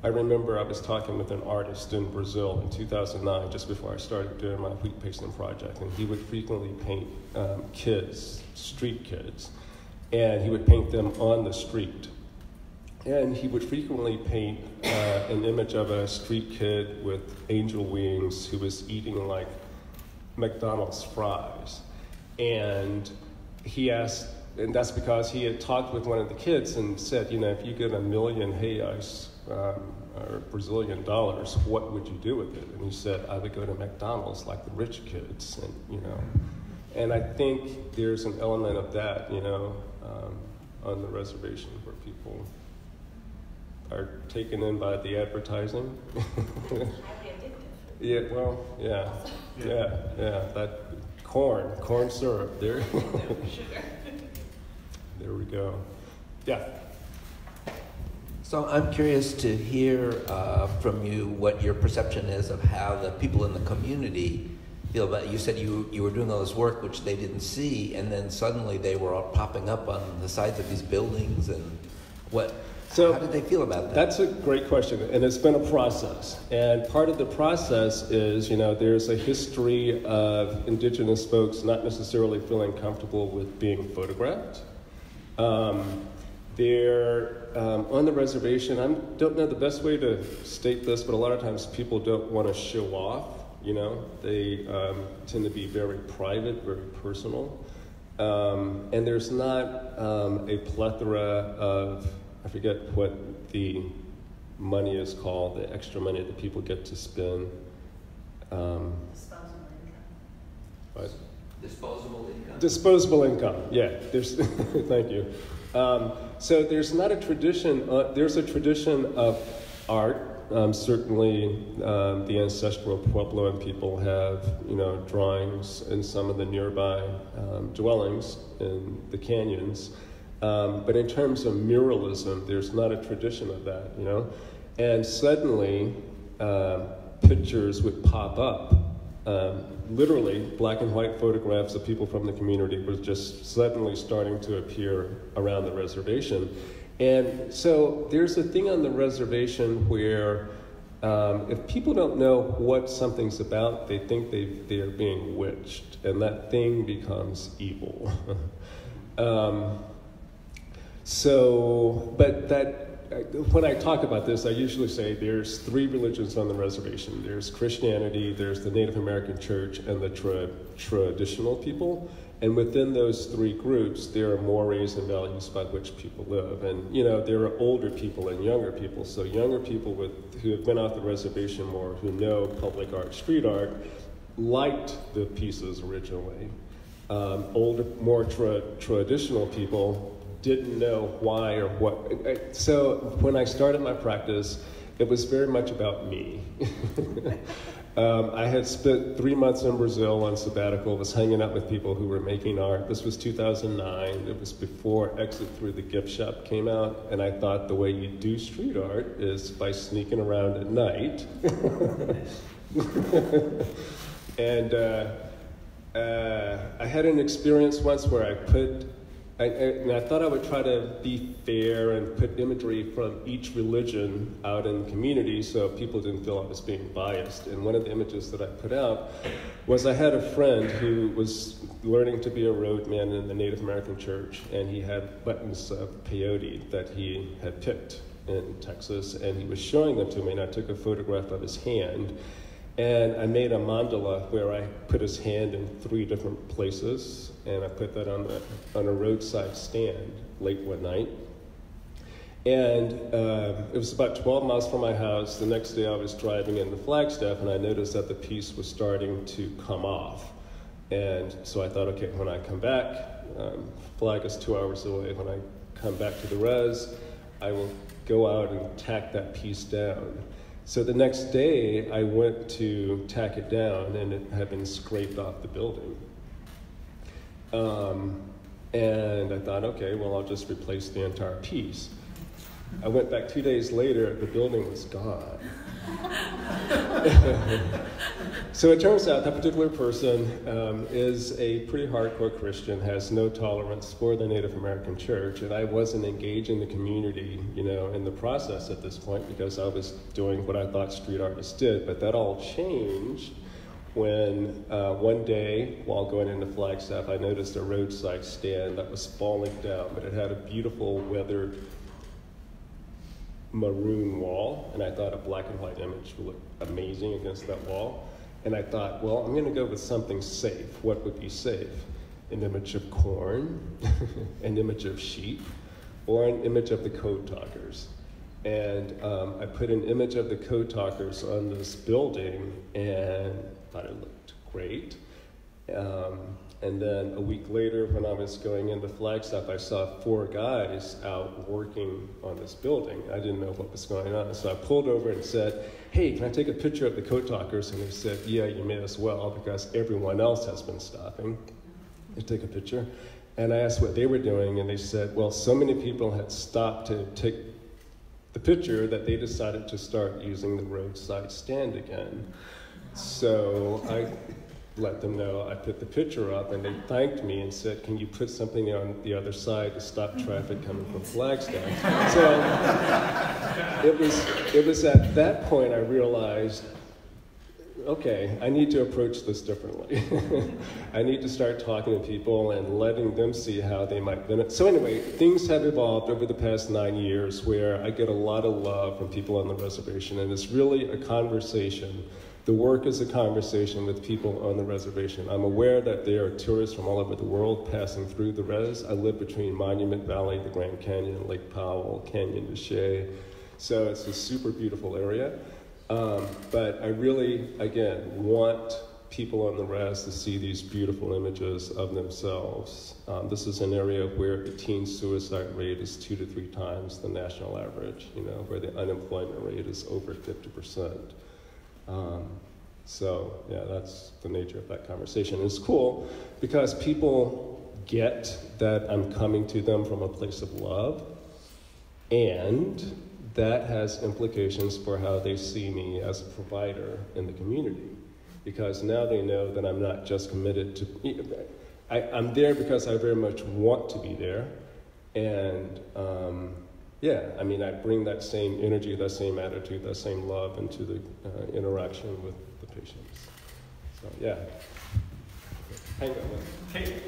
I remember I was talking with an artist in Brazil in two thousand nine, just before I started doing my wheat pasting project, and he would frequently paint um, kids, street kids, and he would paint them on the street. And he would frequently paint uh, an image of a street kid with angel wings who was eating like McDonald's fries. And he asked, and that's because he had talked with one of the kids and said, you know, if you get a million reais, Um, or Brazilian dollars, what would you do with it? And he said, I would go to McDonald's like the rich kids, and you know. And I think there's an element of that, you know, um, on the reservation where people are taken in by the advertising. Yeah, well, yeah, yeah, yeah. That corn, corn syrup. There, there we go. Yeah. So I'm curious to hear uh, from you what your perception is of how the people in the community feel about it. You said you, you were doing all this work which they didn't see, and then suddenly they were all popping up on the sides of these buildings, and what, so how did they feel about that? That's a great question, and it's been a process. And part of the process is, you know, there's a history of indigenous folks not necessarily feeling comfortable with being photographed. Um, They're um, on the reservation. I don't know the best way to state this, but a lot of times people don't want to show off, you know. They um, tend to be very private, very personal. Um, and there's not um, a plethora of, I forget what the money is called, the extra money that people get to spend. Um, Disposable income. What? Disposable income. Disposable income, yeah. There's thank you. Um, so there's not a tradition, uh, there's a tradition of art, um, certainly um, the ancestral Puebloan people have, you know, drawings in some of the nearby um, dwellings in the canyons, um, but in terms of muralism, there's not a tradition of that, you know, and suddenly uh, pictures would pop up. Um, literally, black and white photographs of people from the community were just suddenly starting to appear around the reservation. And so there's a thing on the reservation where um, if people don't know what something's about, they think they, they're being witched, and that thing becomes evil. um, so, but that... When I talk about this, I usually say there's three religions on the reservation. There's Christianity, there's the Native American Church, and the tra traditional people. And within those three groups, there are mores and values by which people live. And, you know, there are older people and younger people. So younger people with, who have been off the reservation more, who know public art, street art, liked the pieces originally. Um, older, more tra traditional people didn't know why or what. So when I started my practice, it was very much about me. um, I had spent three months in Brazil on sabbatical, was hanging out with people who were making art. This was two thousand nine. It was before Exit Through the Gift Shop came out, and I thought the way you do street art is by sneaking around at night. and uh, uh, I had an experience once where I put I, and I thought I would try to be fair and put imagery from each religion out in the community so people didn't feel I was being biased. And one of the images that I put out was I had a friend who was learning to be a roadman in the Native American Church, and he had buttons of peyote that he had picked in Texas, and he was showing them to me, and I took a photograph of his hand. And I made a mandala where I put his hand in three different places, and I put that on, the, on a roadside stand late one night. And uh, it was about twelve miles from my house. The next day I was driving into Flagstaff, and I noticed that the piece was starting to come off. And so I thought, okay, when I come back, um, flag is two hours away. When I come back to the res, I will go out and tack that piece down. So the next day, I went to tack it down, and it had been scraped off the building. Um, and I thought, okay, well, I'll just replace the entire piece. I went back two days later, the building was gone. So it turns out that particular person um, is a pretty hardcore Christian, has no tolerance for the Native American church, and I wasn't engaged in the community, you know, in the process at this point, because I was doing what I thought street artists did. But that all changed when uh, one day, while going into Flagstaff, I noticed a roadside stand that was falling down, but it had a beautiful weathered maroon wall, and I thought a black and white image would look amazing against that wall. And I thought, well, I'm going to go with something safe. What would be safe? An image of corn, an image of sheep, or an image of the Code Talkers. And um, I put an image of the Code Talkers on this building and thought it looked great. Um, and then a week later, when I was going into Flagstaff, I saw four guys out working on this building. I didn't know what was going on, so I pulled over and said, hey, can I take a picture of the Code Talkers? And they said, yeah, you may as well, because everyone else has been stopping to take a picture. And I asked what they were doing, and they said, well, so many people had stopped to take the picture that they decided to start using the roadside stand again. So I let them know I put the picture up, and they thanked me and said, can you put something on the other side to stop traffic coming from Flagstaff? So it was, it was at that point I realized, okay, I need to approach this differently. I need to start talking to people and letting them see how they might benefit. So anyway, things have evolved over the past nine years where I get a lot of love from people on the reservation, and it's really a conversation. The work is a conversation with people on the reservation. I'm aware that there are tourists from all over the world passing through the res. I live between Monument Valley, the Grand Canyon, Lake Powell, Canyon de Chelly. So it's a super beautiful area. Um, but I really, again, want people on the res to see these beautiful images of themselves. Um, this is an area where the teen suicide rate is two to three times the national average, you know, where the unemployment rate is over fifty percent. Um, so, yeah, that's the nature of that conversation. And it's cool because people get that I'm coming to them from a place of love, and that has implications for how they see me as a provider in the community, because now they know that I'm not just committed to... I, I'm there because I very much want to be there, and... Um, Yeah, I mean, I bring that same energy, that same attitude, that same love into the uh, interaction with the patients. So, yeah. Hang on. Hey.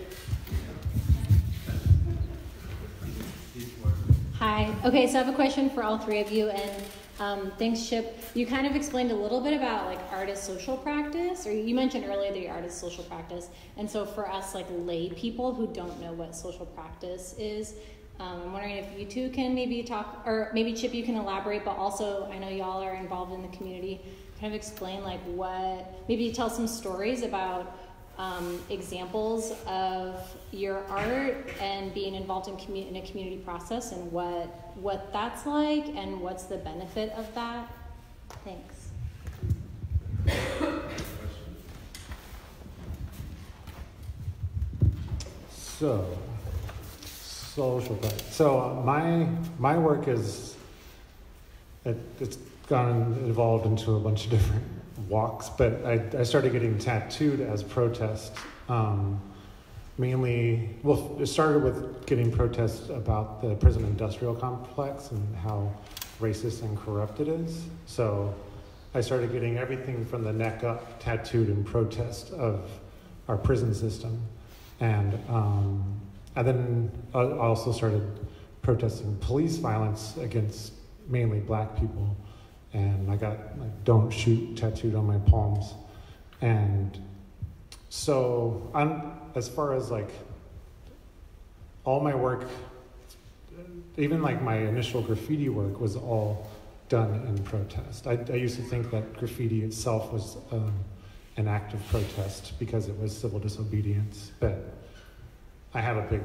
Hi. Okay, so I have a question for all three of you, and um, thanks, Chip. You kind of explained a little bit about, like, artist social practice, or you mentioned earlier the artist social practice, and so for us, like, lay people who don't know what social practice is, Um, I'm wondering if you two can maybe talk, or maybe Chip, you can elaborate, but also I know y'all are involved in the community. Kind of explain like what, maybe tell some stories about um, examples of your art and being involved in, commu in a community process and what, what that's like and what's the benefit of that. Thanks. So. Social practice. So my my work is it, it's gone evolved into a bunch of different walks, but I, I started getting tattooed as protest. Um, mainly, well, it started with getting protest about the prison industrial complex and how racist and corrupt it is. So I started getting everything from the neck up tattooed in protest of our prison system, and. Um, And then I also started protesting police violence against mainly black people. And I got like, "Don't Shoot" tattooed on my palms. And so I'm, as far as like all my work, even like my initial graffiti work was all done in protest. I, I used to think that graffiti itself was um, an act of protest because it was civil disobedience. But I had a big,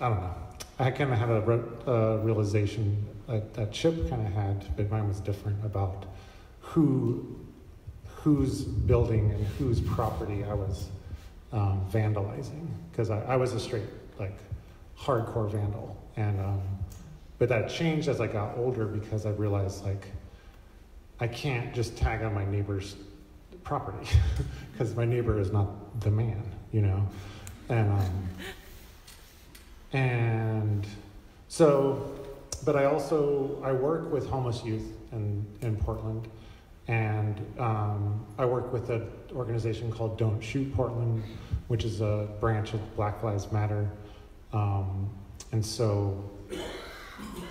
I don't know, I kind of had a re uh, realization that, that Chip kind of had, but mine was different, about who, whose building and whose property I was um, vandalizing. Because I, I was a straight, like, hardcore vandal. And, um, but that changed as I got older because I realized, like, I can't just tag on my neighbor's property because my neighbor is not the man, you know? And, um, and so, but I also, I work with homeless youth in, in Portland, and um, I work with an organization called Don't Shoot Portland, which is a branch of Black Lives Matter. Um, and so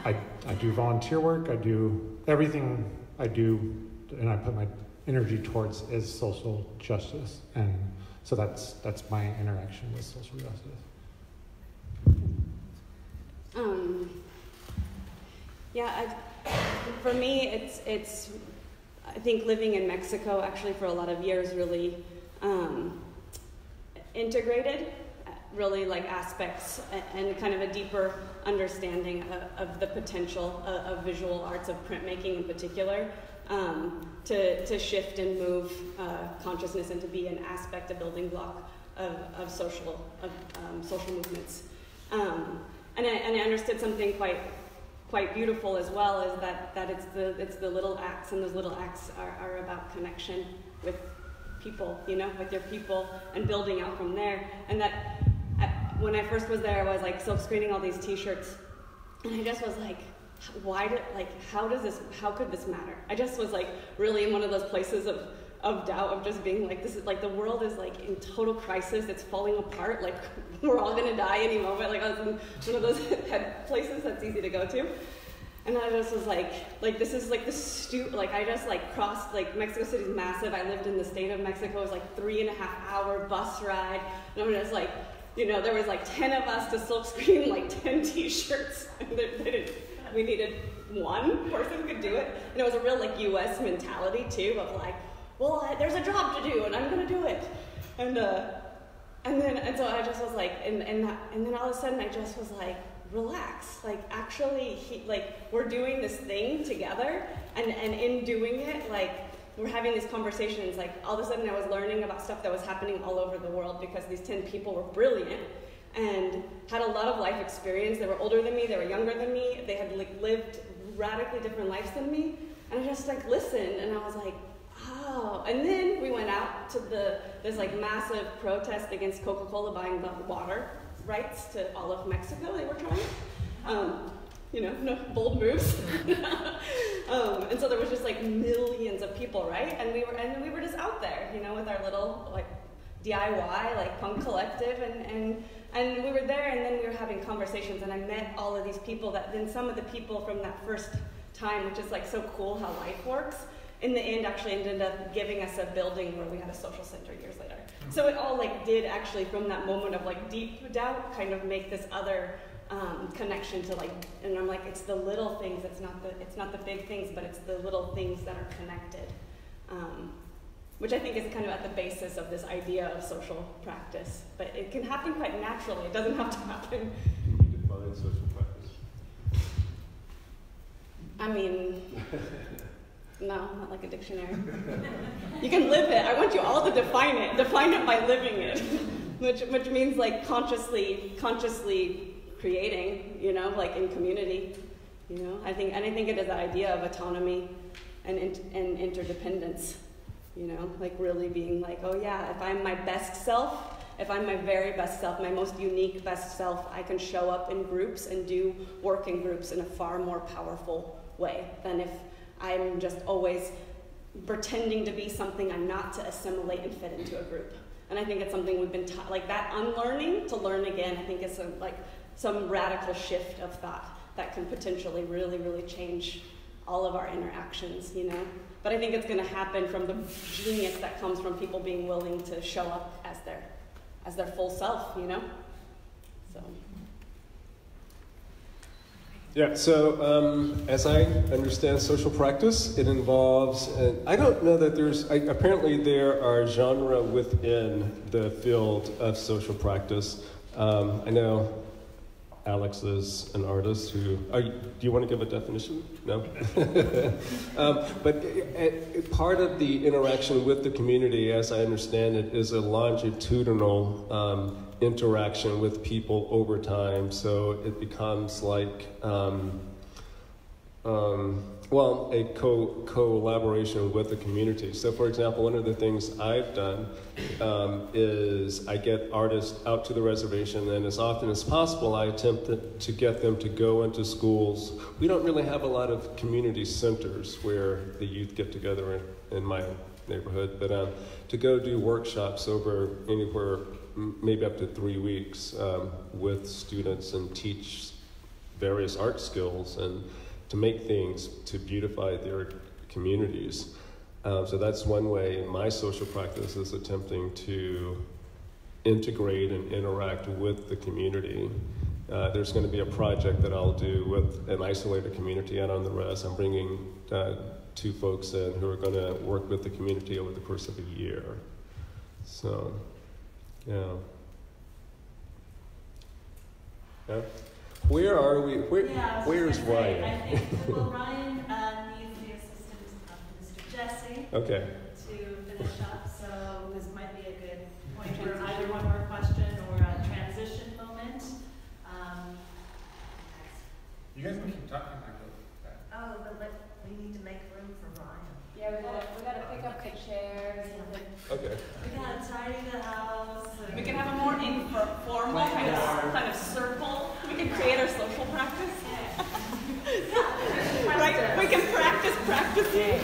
I, I do volunteer work, I do everything I do, and I put my energy towards is social justice. And so that's, that's my interaction with social justice. Um, yeah, I, for me, it's, it's, I think living in Mexico actually for a lot of years really um, integrated really like aspects and kind of a deeper understanding of, of the potential of, of visual arts, of printmaking in particular, um, to, to shift and move uh, consciousness and to be an aspect, a building block of, of social of, um, social movements. Um, and, I, and I understood something quite quite beautiful as well, is that, that it's, the, it's the little acts, and those little acts are, are about connection with people, you know, with your people, and building out from there. And that when I first was there, I was like silkscreening all these t-shirts, and I just was like, why did, like, how does this, how could this matter? I just was like really in one of those places of, of doubt, of just being like, this is like, the world is like in total crisis, it's falling apart, like we're all gonna die any moment. Like I was in one of those places that's easy to go to. And I just was like, like this is like the stu like I just like crossed, like Mexico City's massive. I lived in the state of Mexico. It was like three and a half hour bus ride. And I'm just like, you know, there was like ten of us to silkscreen like ten t-shirts. they, they didn't, we needed one person could do it. And it was a real like U S mentality too, of like, well, I, there's a job to do and I'm gonna do it. And uh, and then, and so I just was like, and, and, that, and then all of a sudden I just was like, relax, like actually, he, like we're doing this thing together, and, and in doing it, like we're having these conversations, like all of a sudden I was learning about stuff that was happening all over the world because these ten people were brilliant and had a lot of life experience. They were older than me, they were younger than me, they had like lived radically different lives than me, and I just like listened, and I was like, oh. And then we went out to the, this like massive protest against Coca-Cola buying the water rights to all of Mexico they were trying. Um, you know, no bold moves. um, and so there was just like millions of people, right? And we were and we were just out there, you know, with our little like D I Y, like punk collective, and, and and we were there, and then we were having conversations, and I met all of these people that then some of the people from that first time, which is like so cool how life works, in the end actually ended up giving us a building where we had a social center years later. So it all like did actually from that moment of like deep doubt kind of make this other um, connection to like, and I'm like, it's the little things, it's not the, it's not the big things, but it's the little things that are connected. Um, which I think is kind of at the basis of this idea of social practice, but it can happen quite naturally. It doesn't have to happen. Do we define social practice? I mean, no, not like a dictionary. You can live it. I want you all to define it. Define it by living it, which which means like consciously, consciously creating. You know, like in community. You know, I think, and I think it is the idea of autonomy and and interdependence. You know, like really being like, oh yeah, if I'm my best self, if I'm my very best self, my most unique best self, I can show up in groups and do work in groups in a far more powerful way than if I'm just always pretending to be something I'm not to assimilate and fit into a group. And I think it's something we've been taught, like that unlearning to learn again, I think is some, like some radical shift of thought that can potentially really, really change all of our interactions, you know? But I think it's gonna happen from the genius that comes from people being willing to show up as their, as their full self, you know? So. Yeah, so um, as I understand social practice, it involves, and I don't know that there's, I, apparently there are genre within the field of social practice. Um, I know Alex is an artist who, are, do you want to give a definition? No? um, but it, it, part of the interaction with the community, as I understand it, is a longitudinal um, interaction with people over time, so it becomes like, um, um, well, a co collaboration with the community. So for example, one of the things I've done um, is I get artists out to the reservation, and as often as possible I attempt to, to get them to go into schools. We don't really have a lot of community centers where the youth get together in, in my neighborhood, but um, to go do workshops over anywhere maybe up to three weeks um, with students and teach various art skills and to make things to beautify their communities. Um, so that's one way my social practice is attempting to integrate and interact with the community. Uh, there's going to be a project that I'll do with an isolated community out on the res. I'm bringing uh, two folks in who are going to work with the community over the course of a year. So. Yeah. Yeah. Where are we? Where, yeah, where's Ryan? I think, well, Ryan um, needs the assistance of Mister Jesse. Okay. To finish up, so this might be a good point for either one more question or a transition moment. Um, you guys want to keep talking? Oh, but let, we need to make room for Ryan. Yeah, we gotta we gotta pick up the chairs. Okay. We gotta tidy the house. We can have a more informal kind of kind of circle. We can create our social practice. Yeah. Yeah. Right? We can practice practicing.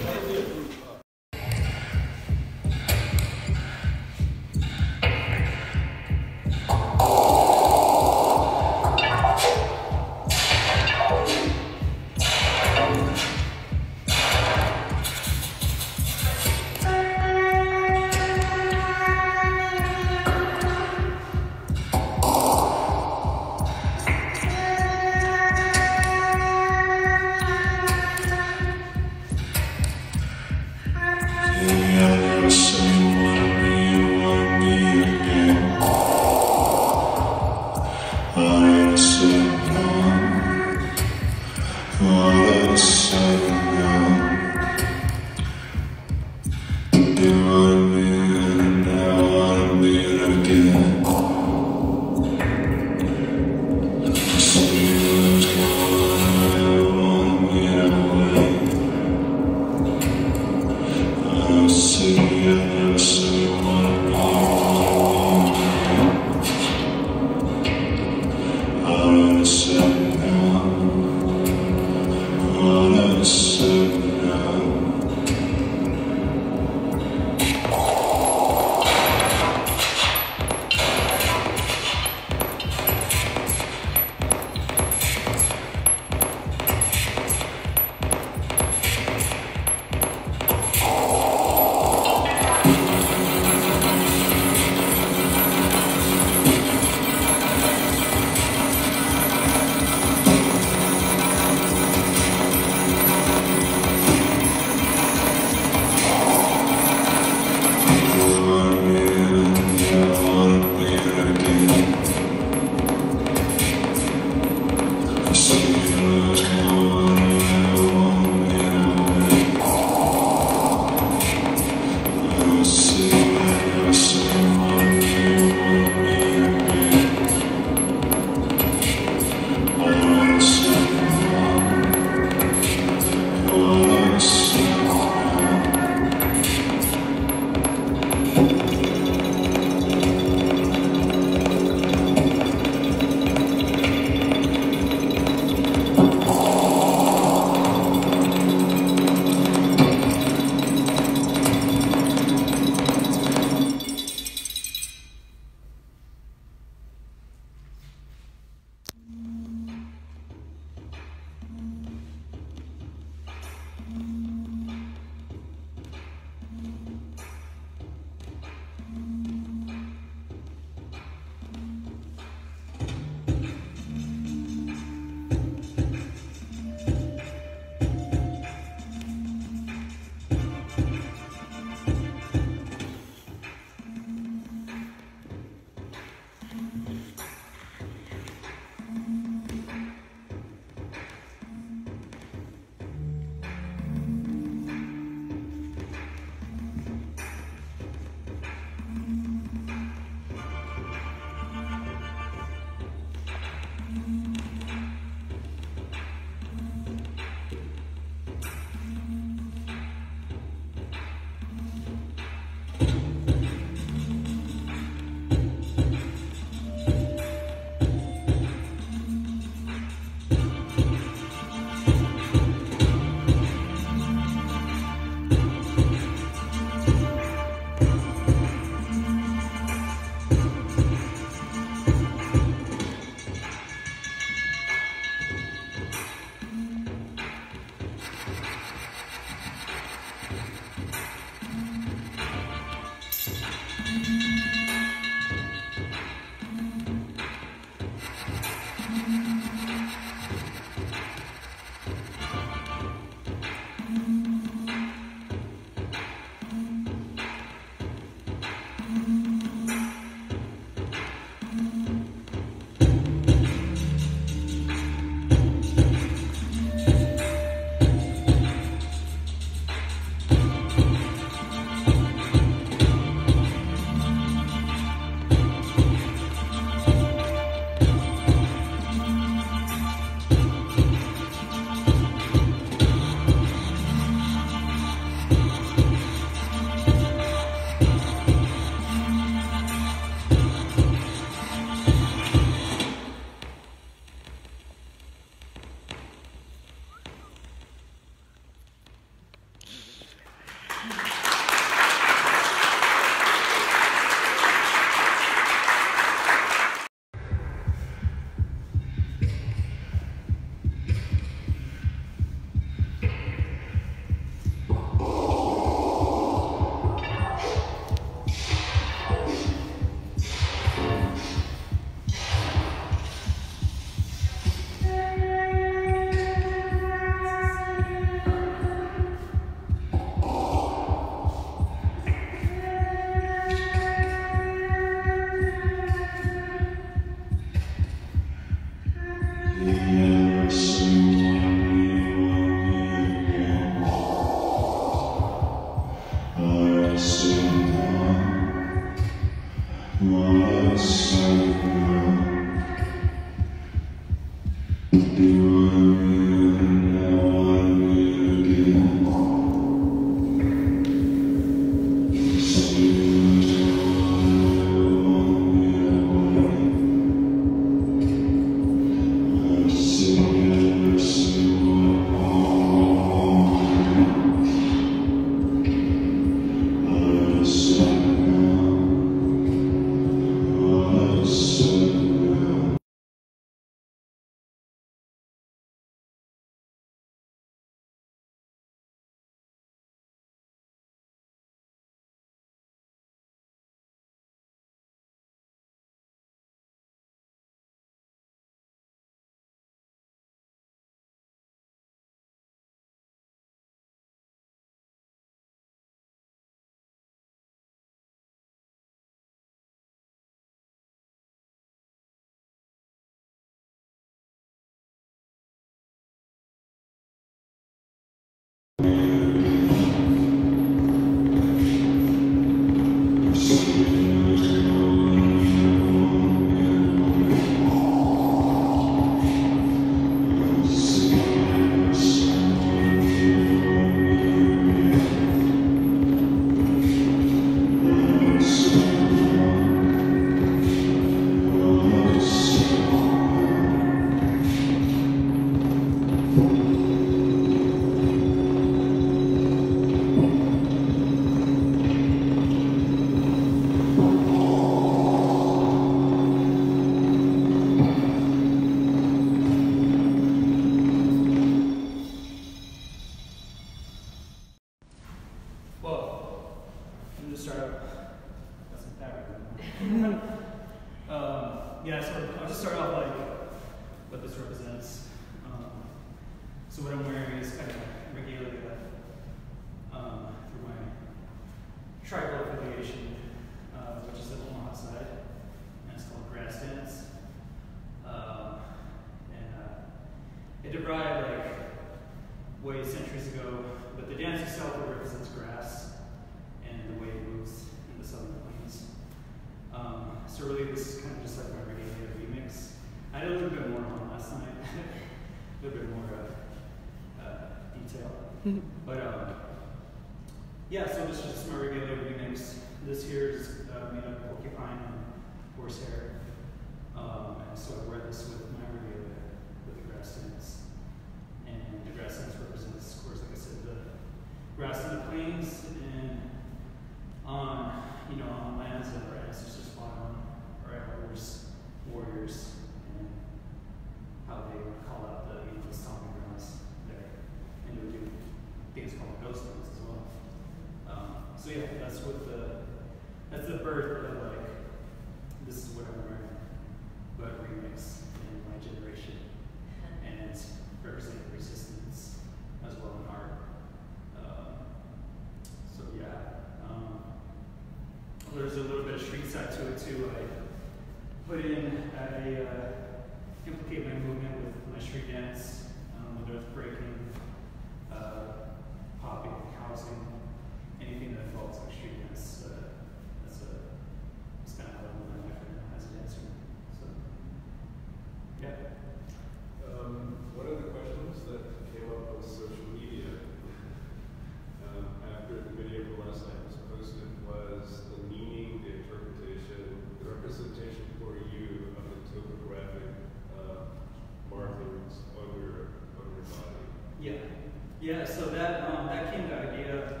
Yeah, so that um, that came to idea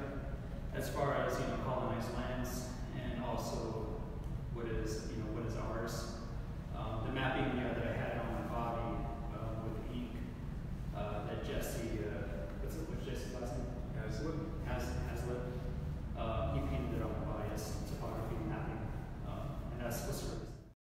as far as